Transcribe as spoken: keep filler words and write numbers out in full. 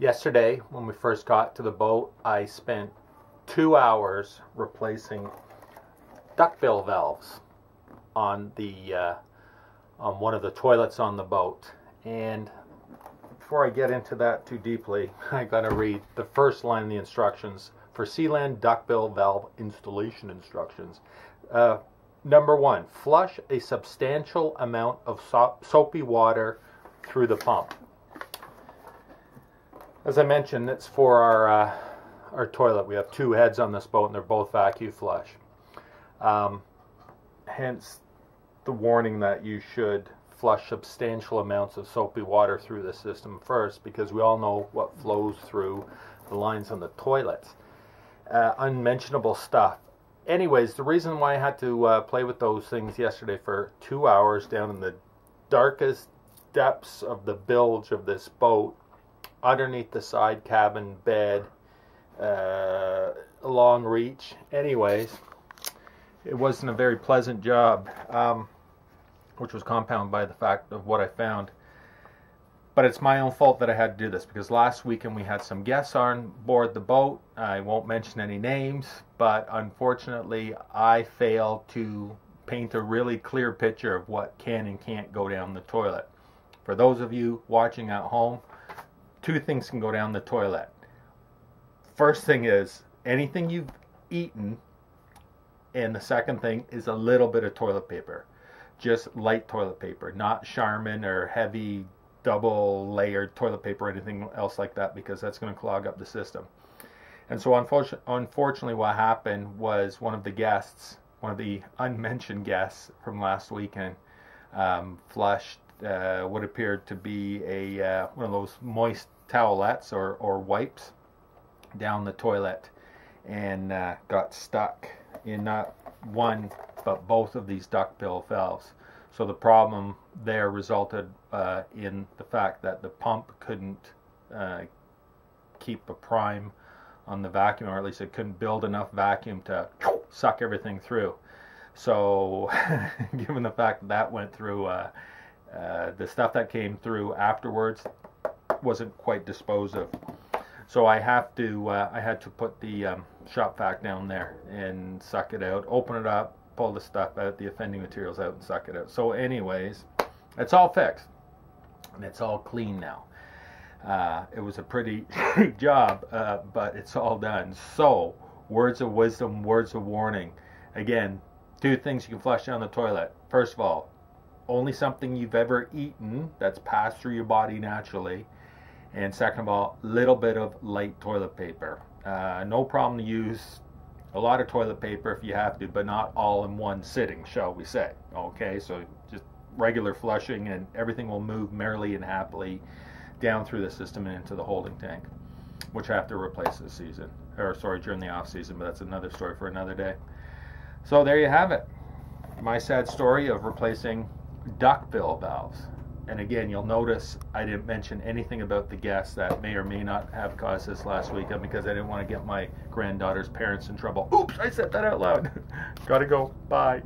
Yesterday, when we first got to the boat, I spent two hours replacing duckbill valves on the uh, on one of the toilets on the boat. And before I get into that too deeply, I gotta read the first line of the instructions for Sealand Duckbill Valve Installation Instructions. Uh, number one, flush a substantial amount of so soapy water through the pump. As I mentioned, it's for our uh, our toilet. We have two heads on this boat, and they're both vacuum flush. Um, hence the warning that you should flush substantial amounts of soapy water through the system first, because we all know what flows through the lines on the toilets. Uh, unmentionable stuff. Anyways, the reason why I had to uh, play with those things yesterday for two hours down in the darkest depths of the bilge of this boat, underneath the side cabin bed, uh, long reach. Anyways, it wasn't a very pleasant job, um, which was compounded by the fact of what I found. But it's my own fault that I had to do this, because last weekend we had some guests on board the boat. I won't mention any names, but unfortunately I failed to paint a really clear picture of what can and can't go down the toilet. For those of you watching at home, two things can go down the toilet. First thing is anything you've eaten, and the second thing is a little bit of toilet paper. Just light toilet paper, not Charmin or heavy double layered toilet paper or anything else like that, because that's going to clog up the system. And so unfortunately, unfortunately what happened was one of the guests, one of the unmentioned guests from last weekend, um, flushed uh, what appeared to be a uh, one of those moist towelettes or, or wipes down the toilet, and uh, got stuck in not one but both of these duckbill valves. So the problem there resulted uh, in the fact that the pump couldn't uh, keep a prime on the vacuum, or at least it couldn't build enough vacuum to suck everything through. So given the fact that that went through, uh, uh, the stuff that came through afterwards wasn't quite disposed of. So I have to, uh, I had to put the um, shop vac down there and suck it out, open it up, pull the stuff out, the offending materials out, and suck it out. So anyways, it's all fixed, and it's all clean now. Uh, it was a pretty job, uh, but it's all done. So, words of wisdom, words of warning. Again, two things you can flush down the toilet. First of all, only something you've ever eaten that's passed through your body naturally. And second of all, little bit of light toilet paper. Uh, no problem to use a lot of toilet paper if you have to, but not all in one sitting, shall we say. Okay, so just regular flushing, and everything will move merrily and happily down through the system and into the holding tank, which I have to replace this season, or sorry, during the off season, but that's another story for another day. So there you have it, my sad story of replacing duckbill valves. And again, you'll notice I didn't mention anything about the guests that may or may not have caused this last weekend, because I didn't want to get my granddaughter's parents in trouble. Oops, I said that out loud. Gotta go. Bye.